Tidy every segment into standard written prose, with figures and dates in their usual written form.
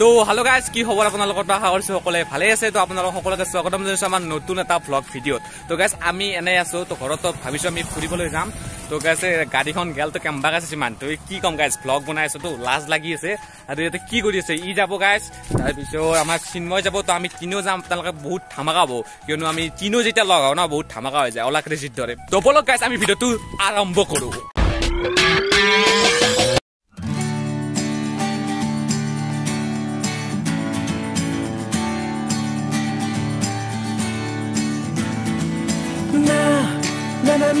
তো hello guys, কি খবৰ আপোনালোকৰ? আশা কৰিছো সকলোৱে ভালে আছে। তো আপোনালোক সকলোকে স্বাগতম জনাইছো আমাৰ নতুন এটা ব্লগ ভিডিঅ'ত। তো গাইস আমি এনে আছো, তো ঘৰত ভাবিছো আমি ফুৰিবলৈ যাম। তো গাইস গাড়ীখন গেল, তো কেম্বাক আছে সিমান, তো কি কম গাইস ব্লগ বনাইছো, তো লাজ লাগি আছে। আৰু ইয়াতে কি কৰি আছে ই যাব গাইস, তাৰপিছত আমাৰ চিন্ময় যাব। তো আমি কিনো যাম আপোনালোকে বহুত ধামাকাব, কিয়নো আমি কিনো যেতিয়া লগ হওঁ না বহুত ধামাকা হৈ যায়, অলা ক্ৰেজিত ধৰে। তো বলক গাইস আমি ভিডিঅ'টো আৰম্ভ কৰো।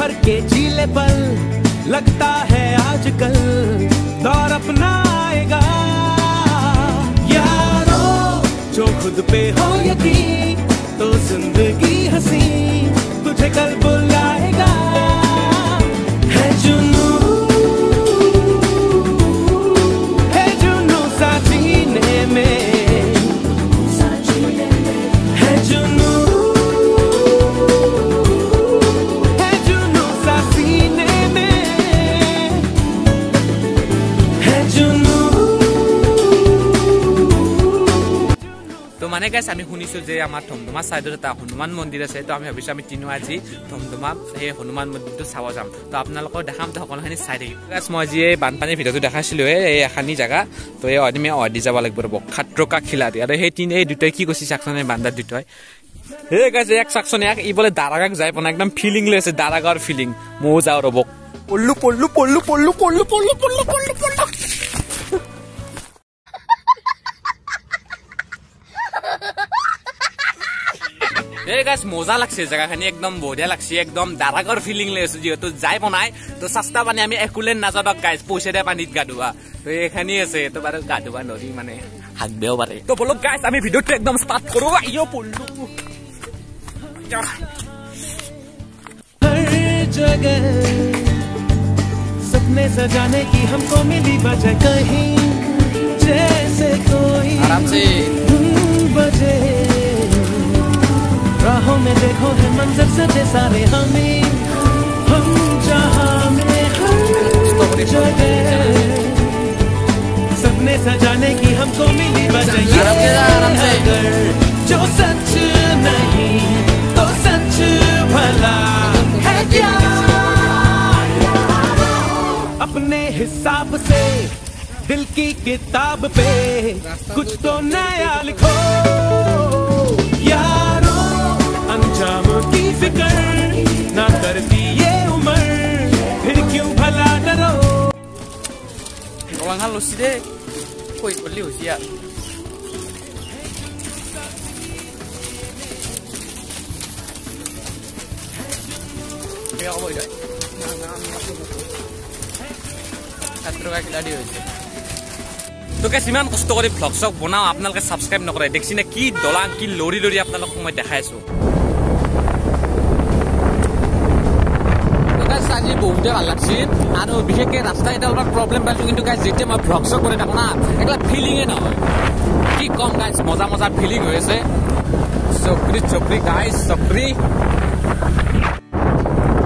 পৰ के जीले पल लगता है आजकल दौर अपना आएगा यारो, जो खुद पे हो यकीन तो जिंदगी हसी तुझे कल बुलाएगा है जुनू, है जुनू साथीने में। মানে গাইস আমি শুনিছো যে আমাৰ ধুমধুমা চাইডত এটা হনুমান মন্দিৰ আছে, তো আমি ভাবিছো আমি তিনিও আজি ধুমধুমা সেই হনুমান মন্দিৰটো চাব যাম। তো আপোনালোকক দেখাম, তো সকলোখিনি চাই থাকিম। গাইস মই যি এই বানপানীৰ ভিডিঅ'টো দেখাইছিলো, এই এখানি জেগা, তো এই অদিমে অদি যাব লাগিব ৰব খাত্ৰকা খিলাৰি। আৰু সেই তিন এই দুটাই কি কৈছে চাকচনে বান্দাৰ দুটাই। হে গাইস এক চাকচনে এক ই বলে দাৰাগাক যায়, পনা একদম ফিলিং লৈ আছে দাৰাগাৰ ফিলিং। মও যাও ৰব পল্লু পল্লু পল্লু পল্লু পল্লু পল্লু পল্লু পল্লু পল্লু। এই গাছ মজা লাগছে, জেগাখানি একদম বঢ়িয়া লাগছে, একদম দাৰাগৰ ফিলিং লৈ আছো। যিহেতু যাই বনাই, তো সস্তা পানী আমি একুলেন নাজানক গাইছ, পইচা দিয়া পানীত গা ধুৱা। তো এইখানি আছে, তো বাৰু গা ধুৱা নদী মানে হাত বেও পাৰে। তো বলক গাইছ আমি ভিডিঅ'টো একদম ষ্টাৰ্ট কৰো। আইও পল্লু জগত সপনে সাজানে কি हमको मिली वजह कहीं जैसे कोई आराम से बजे राहों में देखो है मंजर सजे सारे हमें हम जहां में हर जगह सपने सजाने की हमको मिली वजह, जो सच नहीं तो सच भला है क्या, अपने हिसाब से दिल की किताब पे कुछ तो नया लिखो यार, अंजाम की फिक्र ना करती ये उम्र फिर क्यों भला डरो। रोलांगा लुसी दे कोई बल्ली हो सिया क्या हो गया ना नाम खतरा खिलाड़ी हो गया। তো গাইস ইমান কষ্ট কৰি ব্লগ চক বনাও, আপোনালোকে সাবস্ক্ৰাইব নকৰে। দেখছিনে কি দলাং কি লৰি লৰি আপোনালোকক মই দেখাইছো। আজি বহুতে ভাল লাগছে, আৰু বিশেষকৈ ৰাস্তা এটা অলপ প্ৰব্লেম পাইছো, কিন্তু গাইস যেতিয়া মই ব্লগ চক কৰি থাকো না একলা ফিলিঙে নহয়, কি কম গাইস মজা মজা ফিলিং হৈ আছে। চকৰি চকৰি গাইস চকৰি।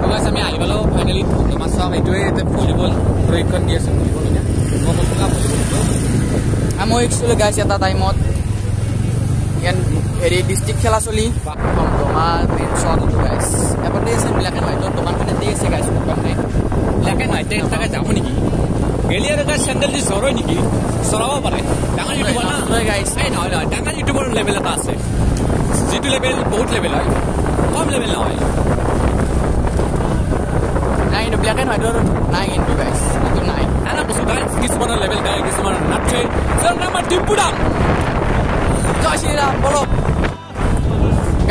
তো গাইস আমি আহি গলো ফাইনেলি তোমাৰ চব এইটোৱে এটা ফুটবল প্ৰশিক্ষণ দি আছে ফুটবল না মকলা ফুটবল। আমি একচুৱেলি গাইছ এটা টাইমত হেৰি ডিষ্ট্ৰিক্ট খেলা চলি তোমাৰ শ্বটটো গাইছ এবাৰ দেছে ব্লেক এণ্ড হোৱাইটৰ দোকানখনে দিছে গাইছ, দোকানখনে ব্লেক এণ্ড হোৱাইটে এটাকে যাব নেকি গেলি আৰু গাইছ চেণ্ডেল দি চৰই নেকি চৰাব পাৰে। ডাঙৰ ইউটিউবৰ নহয় গাইছ, এই নহয় নহয় ডাঙৰ ইউটিউবৰ লেভেল এটা আছে, যিটো লেভেল বহুত লেভেল হয়, কম লেভেল নহয় নাই কিন্তু ব্লেক এণ্ড হোৱাইটৰ নাই কিন্তু গাইছ এইটো নাই নানা বস্তু গাইছ কিছুমানৰ লেভেল গাই কিছুমানৰ নাটছে। জয় শ্ৰীৰাম বলক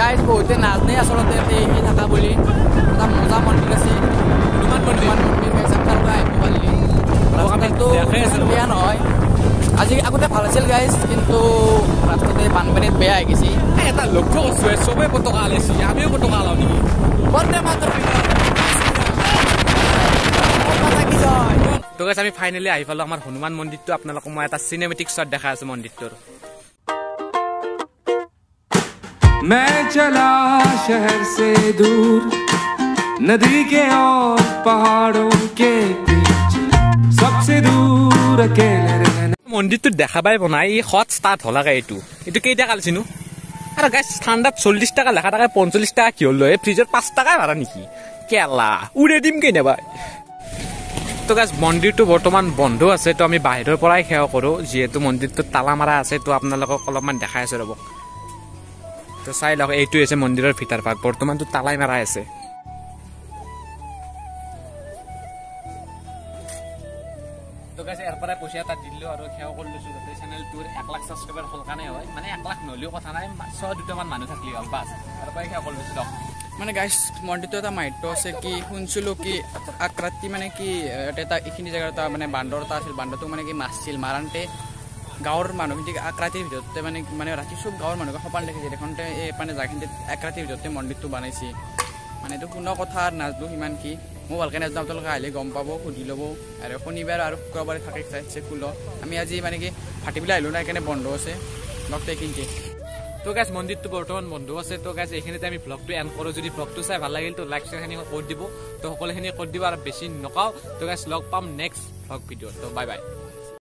গাইজ বহুতে নাজনে আচলতে কি থাকা বুলি এটা মজা মন্দিৰ আছে হনুমান মন্দিৰ, jadi aku tiap hasil guys itu rastute panpenit bea iki sih. Eta lho kok suwe-suwe putu kali sih. Aku putu kalau niki. Konten matur pisan. তো guys আমি ফাইনালি আই পালো আমার হনুমান মন্দিরটো আপনারা কোমা এটা সিনেম্যাটিক শট দেখা আছে মন্দিরটোর। मैं चला शहर से दूर नदी के और पहाड़ों के बीच सबसे दूर अकेले रहना মন্দিরটো দেখা পাই বনাই হট স্টার্ট হলা কা এটু এটু কেইটা কালছিনু আর गाइस স্ট্যান্ড আপ 40 টাকা লেখা টাকা 45 টাকা কি হলো এ ফ্রিজের 5 টাকা ভাড়া নেকি কেলা উড়ে ডিম কে না ভাই। তো guys মন্দিরটো বর্তমান বন্ধ আছে তো আমি বাইরের পরাই খেয়া করো যেহেতু মন্দিরটো তালা মারা আছে তো আপনাদের অলপমান দেখাই আছে রব। তো চাই লও এইটো আছে মন্দিরের ভিতর ভাগ বর্তমান তো তালাই মারা আছে। তো guys এরপরে পয়সা এটা দিললো আর খেয়া করলো যাতে চ্যানেল টুর 1 লাখ সাবস্ক্রাইবার হলকানে হয় মানে 1 লাখ নলিও কথা নাই 100 দুটা মান মানুষ থাকলি হল বাস এরপরে খেয়া করলো দক। মানে guys মন্দিরটো এটা মাইটো আছে কি শুনছলো কি আকৃতি মানে কি এটা এখানে জায়গাটা মানে বান্দরটা আছিল বান্দরটো মানে কি মাছছিল মারানতে গাওর মানুষ ঠিক আকৃতির ভিতরতে মানে মানে রাতি সব গাওর মানুষ কপাল দেখে দেখনতে এই মানে জায়গাতে আকৃতির ভিতরতে মন্দিরটো বানাইছি মানে তো কোনো কথা আর নাজদু হিমান কি মোবাইল কেন নাজদু তোলক আইলে গম পাবো খুদি লবো আর শনিবার আর শুক্রবার থাকে চাইছে খুলো আমি আজি মানে কি ফাটিবিলা আইলো না এখানে বন্ধ আছে ডক্টর কিনতে। তো guys মন্দিরটো বর্তমান বন্ধ আছে তো guys এইখানেতে আমি ব্লগটো এন্ড কৰো যদি ব্লগটো চাই ভাল লাগিল তো লাইক শেয়াৰ খিনি কৰি দিব তো সকলোখিনি কৰি দিব আৰু বেছি নকাও। তো guys লগ পাম নেক্সট ব্লগ ভিডিও তো বাই বাই।